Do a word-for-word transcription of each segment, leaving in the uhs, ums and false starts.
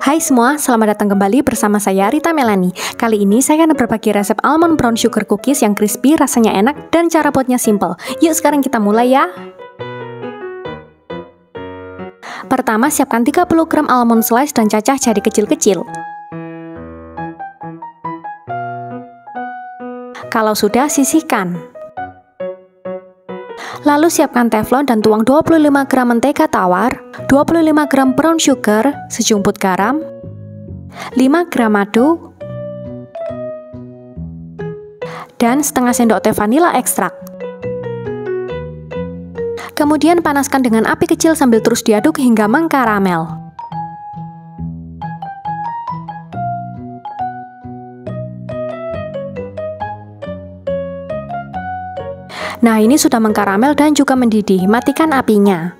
Hai semua, selamat datang kembali bersama saya Rita Melani. Kali ini saya akan berbagi resep almond brown sugar cookies yang crispy, rasanya enak, dan cara buatnya simple. Yuk sekarang kita mulai ya. Pertama, siapkan tiga puluh gram almond slice dan cacah jadi kecil-kecil. Kalau sudah, sisihkan. Lalu siapkan teflon dan tuang dua puluh lima gram mentega tawar, dua puluh lima gram brown sugar, sejumput garam, lima gram madu, dan setengah sendok teh vanila ekstrak. Kemudian panaskan dengan api kecil sambil terus diaduk hingga mengkaramel. Nah, ini sudah mengkaramel dan juga mendidih. Matikan apinya.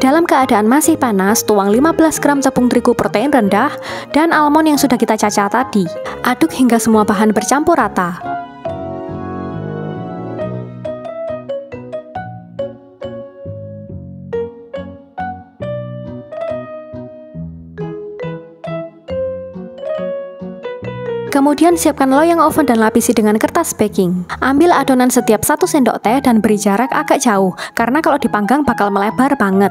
Dalam keadaan masih panas, tuang lima belas gram tepung terigu protein rendah dan almond yang sudah kita cacah tadi. Aduk hingga semua bahan bercampur rata. Kemudian siapkan loyang oven dan lapisi dengan kertas baking. Ambil adonan setiap satu sendok teh dan beri jarak agak jauh, karena kalau dipanggang bakal melebar banget.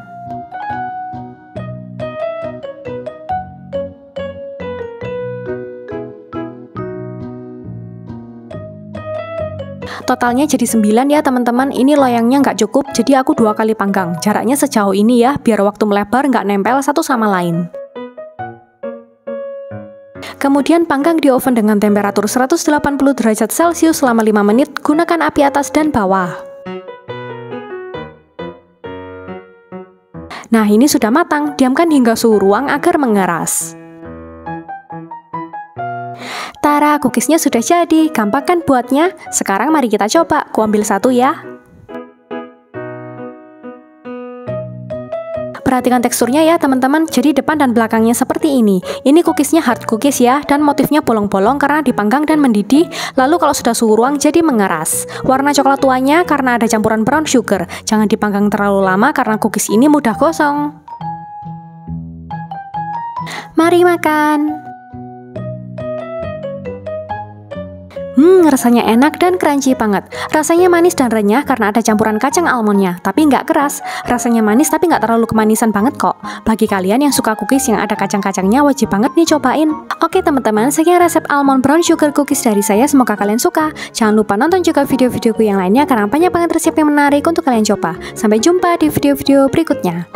Totalnya jadi sembilan ya teman-teman. Ini loyangnya nggak cukup, jadi aku dua kali panggang. Jaraknya sejauh ini ya, biar waktu melebar nggak nempel satu sama lain. Kemudian panggang di oven dengan temperatur seratus delapan puluh derajat Celcius selama lima menit, gunakan api atas dan bawah. Nah, ini sudah matang, diamkan hingga suhu ruang agar mengeras. Tara, cookiesnya sudah jadi, gampang kan buatnya? Sekarang mari kita coba, ku ambil satu ya. Perhatikan teksturnya ya teman-teman, jadi depan dan belakangnya seperti ini. Ini cookiesnya hard cookies ya, dan motifnya bolong-bolong karena dipanggang dan mendidih, lalu kalau sudah suhu ruang jadi mengeras. Warna coklat tuanya karena ada campuran brown sugar, jangan dipanggang terlalu lama karena cookies ini mudah gosong. Mari makan! Hmm, rasanya enak dan crunchy banget. Rasanya manis dan renyah karena ada campuran kacang almondnya, tapi nggak keras. Rasanya manis tapi nggak terlalu kemanisan banget kok. Bagi kalian yang suka cookies yang ada kacang-kacangnya, wajib banget nih cobain. Oke teman-teman, sekian resep almond brown sugar cookies dari saya. Semoga kalian suka. Jangan lupa nonton juga video-videoku yang lainnya karena banyak banget resep yang menarik untuk kalian coba. Sampai jumpa di video-video berikutnya.